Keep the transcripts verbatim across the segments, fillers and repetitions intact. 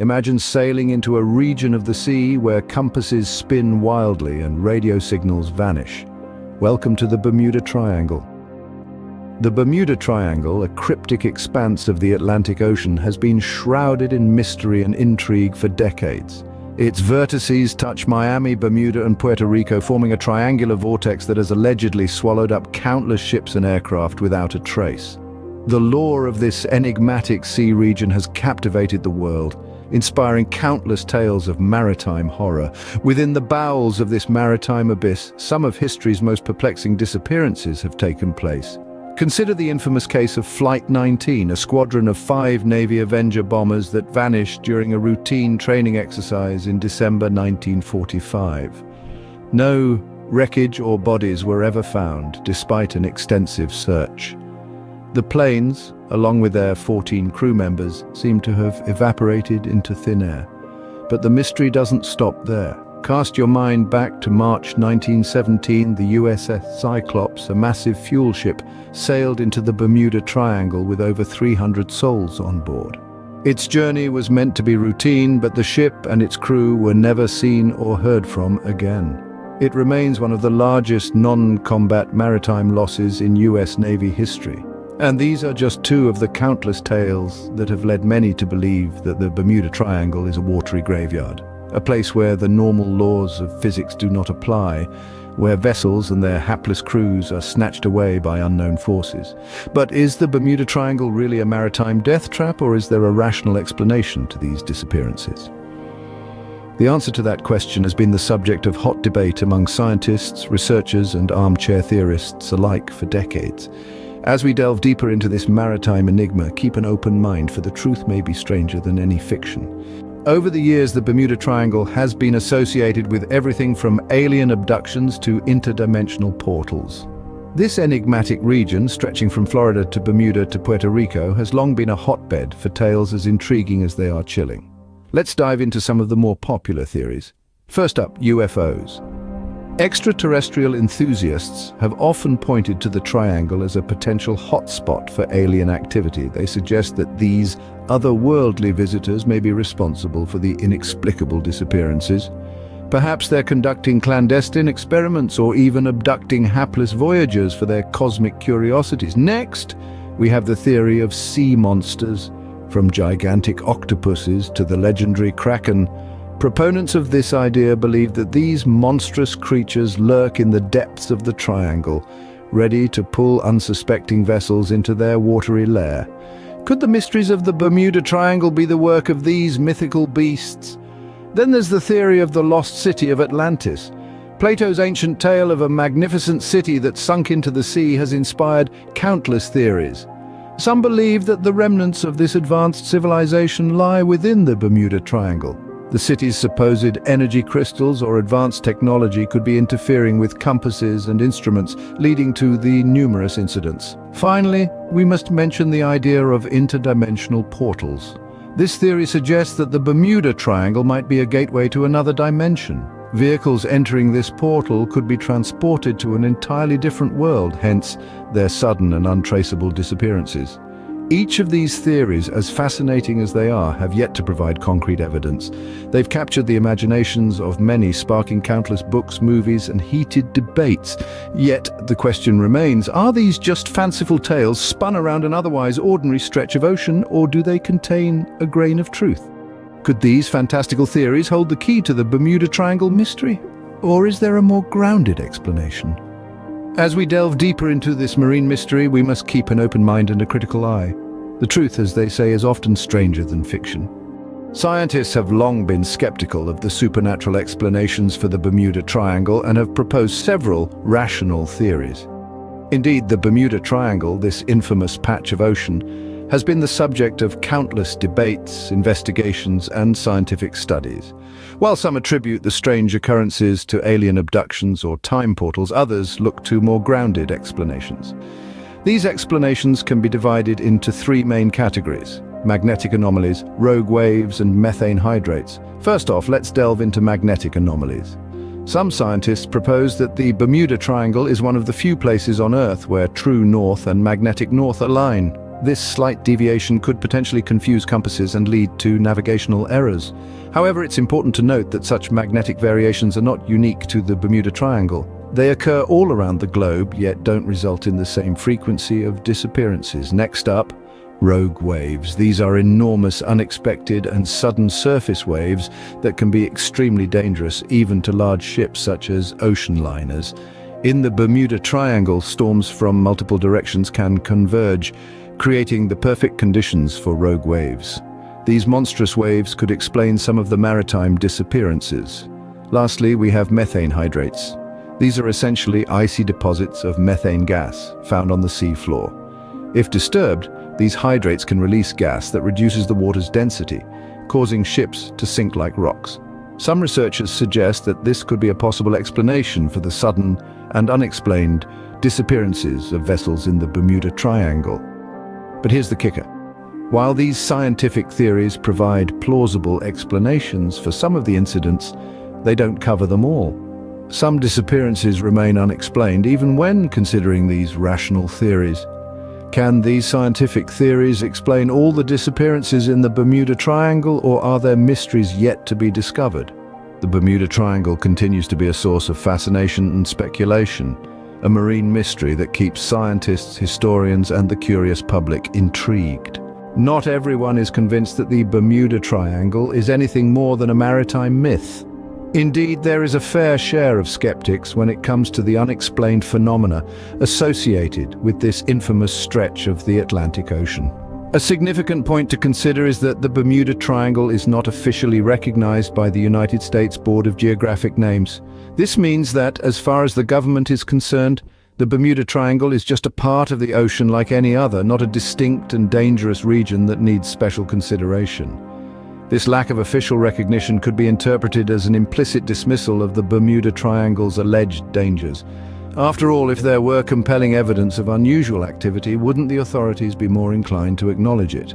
Imagine sailing into a region of the sea where compasses spin wildly and radio signals vanish. Welcome to the Bermuda Triangle. The Bermuda Triangle, a cryptic expanse of the Atlantic Ocean, has been shrouded in mystery and intrigue for decades. Its vertices touch Miami, Bermuda and Puerto Rico, forming a triangular vortex that has allegedly swallowed up countless ships and aircraft without a trace. The lore of this enigmatic sea region has captivated the world, inspiring countless tales of maritime horror. Within the bowels of this maritime abyss, some of history's most perplexing disappearances have taken place. Consider the infamous case of Flight nineteen, a squadron of five Navy Avenger bombers that vanished during a routine training exercise in December nineteen forty-five. No wreckage or bodies were ever found, despite an extensive search. The planes, along with their fourteen crew members, seem to have evaporated into thin air. But the mystery doesn't stop there. Cast your mind back to March nineteen seventeen, the U S S Cyclops, a massive fuel ship, sailed into the Bermuda Triangle with over three hundred souls on board. Its journey was meant to be routine, but the ship and its crew were never seen or heard from again. It remains one of the largest non-combat maritime losses in U S Navy history. And these are just two of the countless tales that have led many to believe that the Bermuda Triangle is a watery graveyard. A place where the normal laws of physics do not apply, where vessels and their hapless crews are snatched away by unknown forces. But is the Bermuda Triangle really a maritime death trap, or is there a rational explanation to these disappearances? The answer to that question has been the subject of hot debate among scientists, researchers, and armchair theorists alike for decades. As we delve deeper into this maritime enigma, keep an open mind, for the truth may be stranger than any fiction. Over the years, the Bermuda Triangle has been associated with everything from alien abductions to interdimensional portals. This enigmatic region, stretching from Florida to Bermuda to Puerto Rico, has long been a hotbed for tales as intriguing as they are chilling. Let's dive into some of the more popular theories. First up, U F Os. Extraterrestrial enthusiasts have often pointed to the triangle as a potential hotspot for alien activity. They suggest that these otherworldly visitors may be responsible for the inexplicable disappearances. Perhaps they're conducting clandestine experiments or even abducting hapless voyagers for their cosmic curiosities. Next, we have the theory of sea monsters, from gigantic octopuses to the legendary Kraken. Proponents of this idea believe that these monstrous creatures lurk in the depths of the triangle, ready to pull unsuspecting vessels into their watery lair. Could the mysteries of the Bermuda Triangle be the work of these mythical beasts? Then there's the theory of the lost city of Atlantis. Plato's ancient tale of a magnificent city that sunk into the sea has inspired countless theories. Some believe that the remnants of this advanced civilization lie within the Bermuda Triangle. The city's supposed energy crystals or advanced technology could be interfering with compasses and instruments, leading to the numerous incidents. Finally, we must mention the idea of interdimensional portals. This theory suggests that the Bermuda Triangle might be a gateway to another dimension. Vehicles entering this portal could be transported to an entirely different world, hence their sudden and untraceable disappearances. Each of these theories, as fascinating as they are, have yet to provide concrete evidence. They've captured the imaginations of many, sparking countless books, movies, and heated debates. Yet the question remains, are these just fanciful tales spun around an otherwise ordinary stretch of ocean, or do they contain a grain of truth? Could these fantastical theories hold the key to the Bermuda Triangle mystery? Or is there a more grounded explanation? As we delve deeper into this marine mystery, we must keep an open mind and a critical eye. The truth, as they say, is often stranger than fiction. Scientists have long been skeptical of the supernatural explanations for the Bermuda Triangle and have proposed several rational theories. Indeed, the Bermuda Triangle, this infamous patch of ocean, has been the subject of countless debates, investigations, and scientific studies. While some attribute the strange occurrences to alien abductions or time portals, others look to more grounded explanations. These explanations can be divided into three main categories: magnetic anomalies, rogue waves, and methane hydrates. First off, let's delve into magnetic anomalies. Some scientists propose that the Bermuda Triangle is one of the few places on Earth where true north and magnetic north align. This slight deviation could potentially confuse compasses and lead to navigational errors. However, it's important to note that such magnetic variations are not unique to the Bermuda Triangle. They occur all around the globe, yet don't result in the same frequency of disappearances. Next up, rogue waves. These are enormous, unexpected, and sudden surface waves that can be extremely dangerous, even to large ships such as ocean liners. In the Bermuda Triangle, storms from multiple directions can converge, creating the perfect conditions for rogue waves. These monstrous waves could explain some of the maritime disappearances. Lastly, we have methane hydrates. These are essentially icy deposits of methane gas found on the seafloor. If disturbed, these hydrates can release gas that reduces the water's density, causing ships to sink like rocks. Some researchers suggest that this could be a possible explanation for the sudden and unexplained disappearances of vessels in the Bermuda Triangle. But here's the kicker. While these scientific theories provide plausible explanations for some of the incidents, they don't cover them all. Some disappearances remain unexplained, even when considering these rational theories. Can these scientific theories explain all the disappearances in the Bermuda Triangle, or are there mysteries yet to be discovered? The Bermuda Triangle continues to be a source of fascination and speculation, a marine mystery that keeps scientists, historians, and the curious public intrigued. Not everyone is convinced that the Bermuda Triangle is anything more than a maritime myth. Indeed, there is a fair share of skeptics when it comes to the unexplained phenomena associated with this infamous stretch of the Atlantic Ocean. A significant point to consider is that the Bermuda Triangle is not officially recognized by the United States Board of Geographic Names. This means that, as far as the government is concerned, the Bermuda Triangle is just a part of the ocean like any other, not a distinct and dangerous region that needs special consideration. This lack of official recognition could be interpreted as an implicit dismissal of the Bermuda Triangle's alleged dangers. After all, if there were compelling evidence of unusual activity, wouldn't the authorities be more inclined to acknowledge it?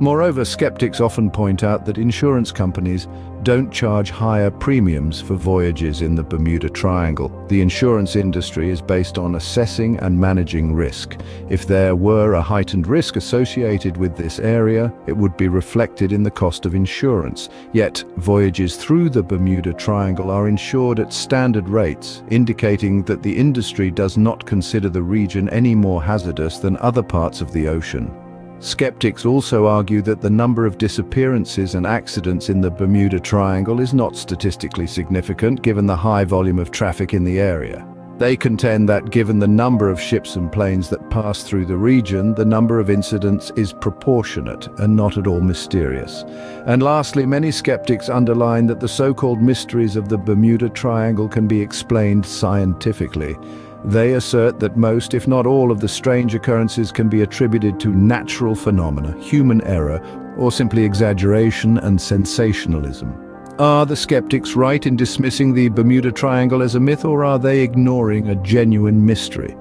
Moreover, skeptics often point out that insurance companies don't charge higher premiums for voyages in the Bermuda Triangle. The insurance industry is based on assessing and managing risk. If there were a heightened risk associated with this area, it would be reflected in the cost of insurance. Yet, voyages through the Bermuda Triangle are insured at standard rates, indicating that the industry does not consider the region any more hazardous than other parts of the ocean. Skeptics also argue that the number of disappearances and accidents in the Bermuda Triangle is not statistically significant given the high volume of traffic in the area. They contend that given the number of ships and planes that pass through the region, the number of incidents is proportionate and not at all mysterious. And lastly, many skeptics underline that the so-called mysteries of the Bermuda Triangle can be explained scientifically. They assert that most, if not all, of the strange occurrences can be attributed to natural phenomena, human error, or simply exaggeration and sensationalism. Are the skeptics right in dismissing the Bermuda Triangle as a myth, or are they ignoring a genuine mystery?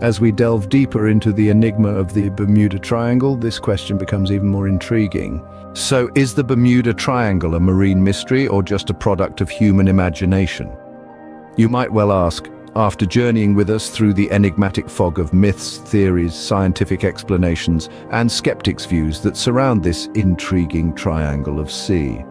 As we delve deeper into the enigma of the Bermuda Triangle, this question becomes even more intriguing. So, is the Bermuda Triangle a marine mystery or just a product of human imagination? You might well ask, after journeying with us through the enigmatic fog of myths, theories, scientific explanations, and skeptics' views that surround this intriguing triangle of sea.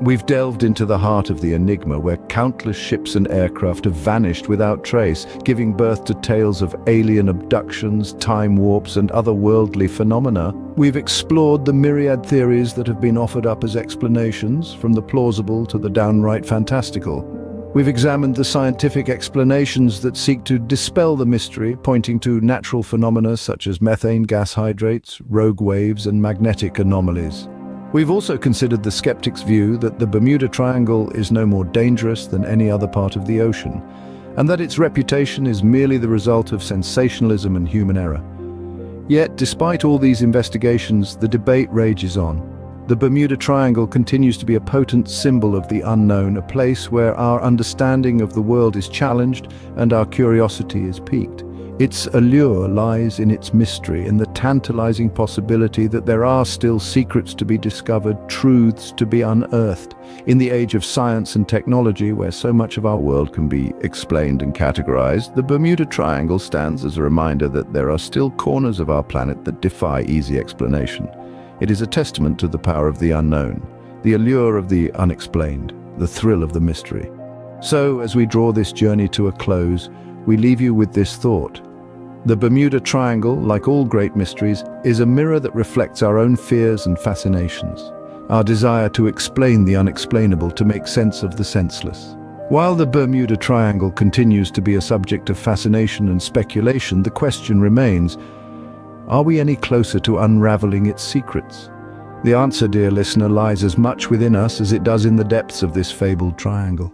We've delved into the heart of the enigma where countless ships and aircraft have vanished without trace, giving birth to tales of alien abductions, time warps, and otherworldly phenomena. We've explored the myriad theories that have been offered up as explanations, from the plausible to the downright fantastical. We've examined the scientific explanations that seek to dispel the mystery, pointing to natural phenomena such as methane gas hydrates, rogue waves, and magnetic anomalies. We've also considered the skeptics' view that the Bermuda Triangle is no more dangerous than any other part of the ocean, and that its reputation is merely the result of sensationalism and human error. Yet, despite all these investigations, the debate rages on. The Bermuda Triangle continues to be a potent symbol of the unknown, a place where our understanding of the world is challenged and our curiosity is piqued. Its allure lies in its mystery, in the tantalizing possibility that there are still secrets to be discovered, truths to be unearthed. In the age of science and technology, where so much of our world can be explained and categorized, the Bermuda Triangle stands as a reminder that there are still corners of our planet that defy easy explanation. It is a testament to the power of the unknown, the allure of the unexplained, the thrill of the mystery. So, as we draw this journey to a close, we leave you with this thought. The Bermuda Triangle, like all great mysteries, is a mirror that reflects our own fears and fascinations, our desire to explain the unexplainable, to make sense of the senseless. While the Bermuda Triangle continues to be a subject of fascination and speculation, the question remains, are we any closer to unraveling its secrets? The answer, dear listener, lies as much within us as it does in the depths of this fabled triangle.